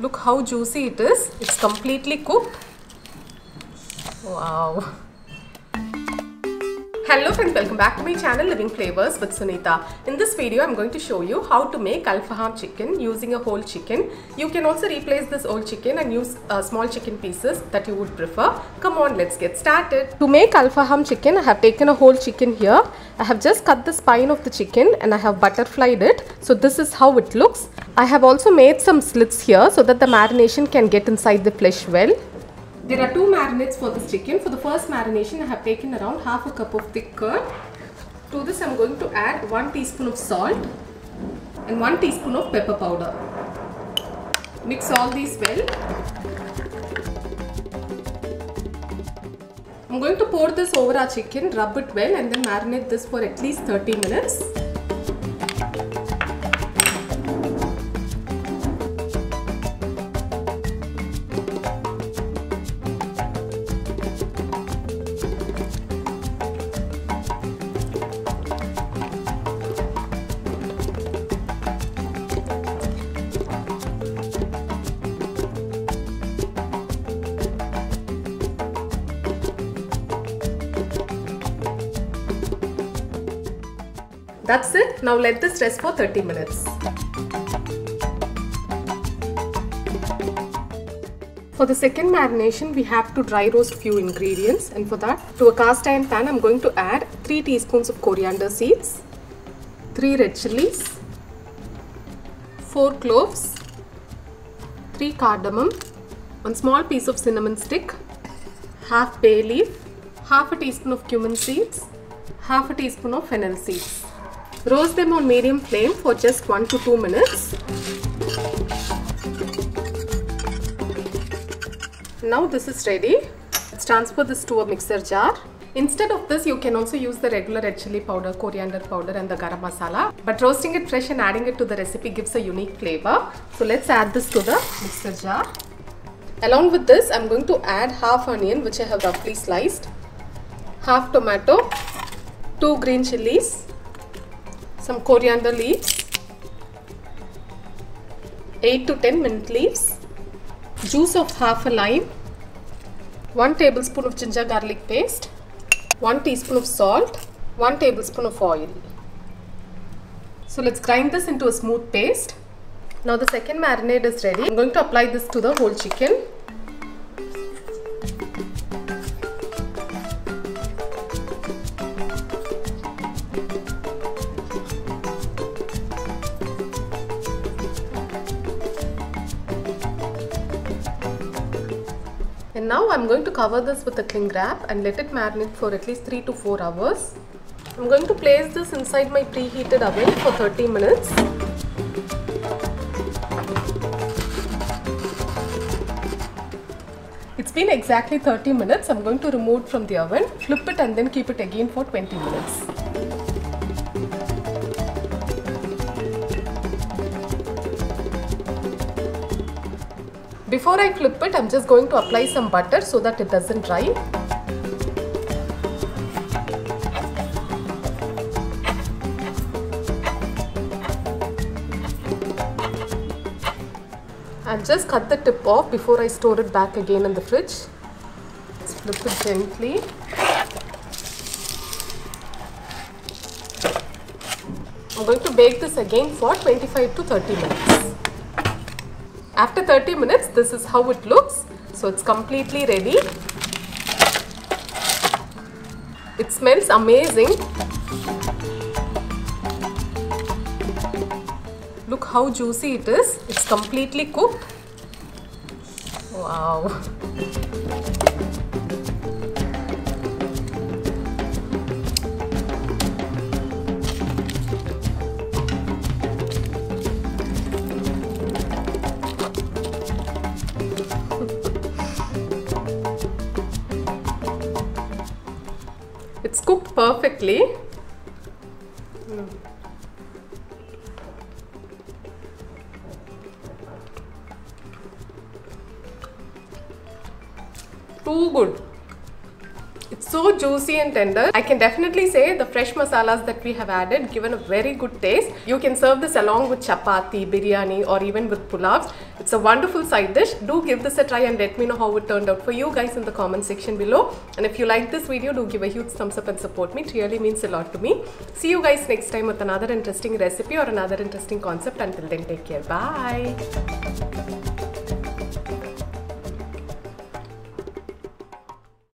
Look how juicy it is. It's completely cooked. Wow. Hello friends, welcome back to my channel Living Flavours with Sunita. In this video, I'm going to show you how to make Al Faham chicken using a whole chicken. You can also replace this whole chicken and use small chicken pieces that you would prefer. Come on, let's get started. To make Al Faham chicken, I have taken a whole chicken here. I have just cut the spine of the chicken and I have butterflied it. So this is how it looks. I have also made some slits here so that the marination can get inside the flesh well. There are two marinades for this chicken. For the first marination, I have taken around half a cup of thick curd. To this, I am going to add 1 teaspoon of salt and 1 teaspoon of pepper powder. Mix all these well. I am going to pour this over our chicken, rub it well, and then marinate this for at least 30 minutes. That's it. Now let this rest for 30 minutes. For the second marination, we have to dry roast few ingredients, and for that, to a cast iron pan, I'm going to add 3 teaspoons of coriander seeds, 3 red chilies, 4 cloves, 3 cardamom, 1 small piece of cinnamon stick, half bay leaf, half a teaspoon of cumin seeds, half a teaspoon of fennel seeds. Roast them on medium flame for just 1 to 2 minutes. Now this is ready. Let's transfer this to a mixer jar. Instead of this, you can also use the regular red chilli powder, coriander powder and the garam masala. But roasting it fresh and adding it to the recipe gives a unique flavor. So let's add this to the mixer jar. Along with this, I'm going to add half onion, which I have roughly sliced, half tomato, 2 green chilies, some coriander leaves, 8 to 10 mint leaves, juice of half a lime, 1 tablespoon of ginger garlic paste, 1 teaspoon of salt, 1 tablespoon of oil. So let's grind this into a smooth paste. Now the second marinade is ready. I'm going to apply this to the whole chicken. And now I'm going to cover this with a cling wrap and let it marinate for at least 3 to 4 hours. I'm going to place this inside my preheated oven for 30 minutes. It's been exactly 30 minutes. I'm going to remove it from the oven, flip it and then keep it again for 20 minutes. Before I flip it, I'm just going to apply some butter so that it doesn't dry. I'll just cut the tip off before I store it back again in the fridge. Let's flip it gently. I'm going to bake this again for 25 to 30 minutes. After 30 minutes, this is how it looks. So it's completely ready. It smells amazing. Look how juicy it is. It's completely cooked. Wow. It's cooked perfectly. Too good. It's so juicy and tender. I can definitely say the fresh masalas that we have added given a very good taste. You can serve this along with chapati, biryani or even with pulavs. It's It's a wonderful side dish. Do give this a try and let me know how it turned out for you guys in the comment section below. And if you like this video, do give a huge thumbs up and support me. It really means a lot to me. See you guys next time with another interesting recipe or another interesting concept. Until then, take care. Bye.